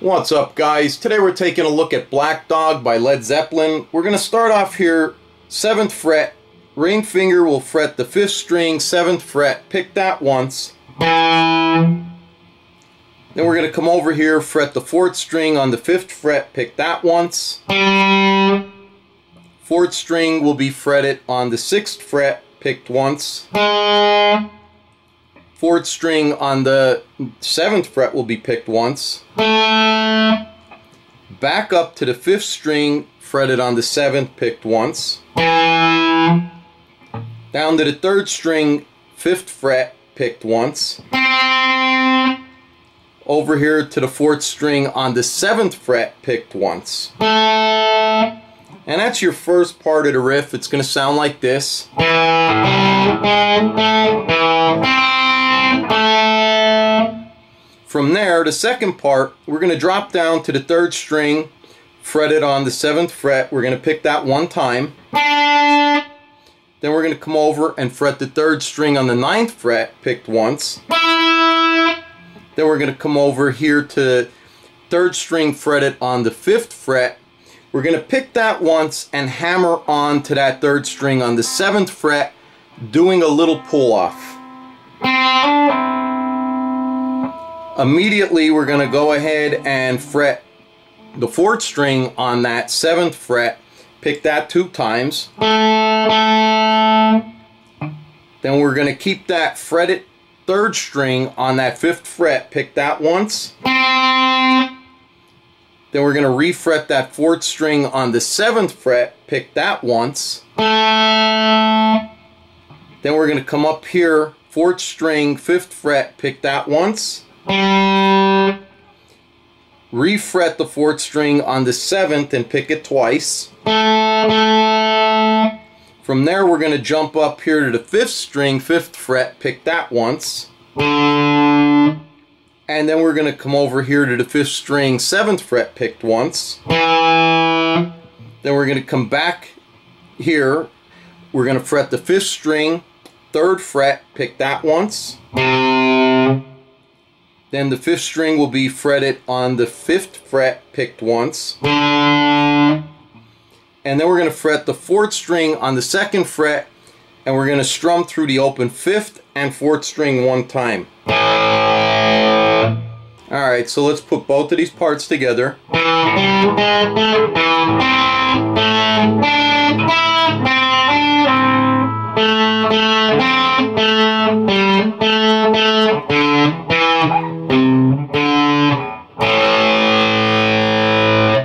What's up, guys? Today we're taking a look at Black Dog by Led Zeppelin. We're going to start off here, 7th fret, ring finger will fret the 5th string, 7th fret, pick that once. Then we're going to come over here, fret the 4th string on the 5th fret, pick that once. 4th string will be fretted on the 6th fret, picked once. 4th string on the 7th fret will be picked once. Back up to the 5th string, fretted on the 7th, picked once. Down to the 3rd string, 5th fret, picked once. Over here to the 4th string on the 7th fret, picked once. And that's your first part of the riff. It's going to sound like this. From there, the second part, we're going to drop down to the 3rd string, fret it on the 7th fret. We're going to pick that one time. Then we're going to come over and fret the 3rd string on the 9th fret, picked once. Then we're going to come over here to 3rd string, fret it on the 5th fret. We're going to pick that once and hammer on to that 3rd string on the 7th fret, doing a little pull-off. Immediately we're going to go ahead and fret the 4th string on that 7th fret, pick that 2 times. Then we're going to keep that fretted 3rd string on that 5th fret, pick that once. Then we're going to refret that 4th string on the 7th fret, pick that once. Then we're going to come up here, 4th string, 5th fret, pick that once. Refret the 4th string on the 7th and pick it twice. From there we're going to jump up here to the 5th string, 5th fret, pick that once. And then we're going to come over here to the 5th string, 7th fret, picked once. Then we're going to come back here, we're going to fret the 5th string, 3rd fret, pick that once. Then the 5th string will be fretted on the 5th fret, picked once. And then we're going to fret the 4th string on the 2nd fret, and we're going to strum through the open 5th and 4th string one time. Alright, so let's put both of these parts together.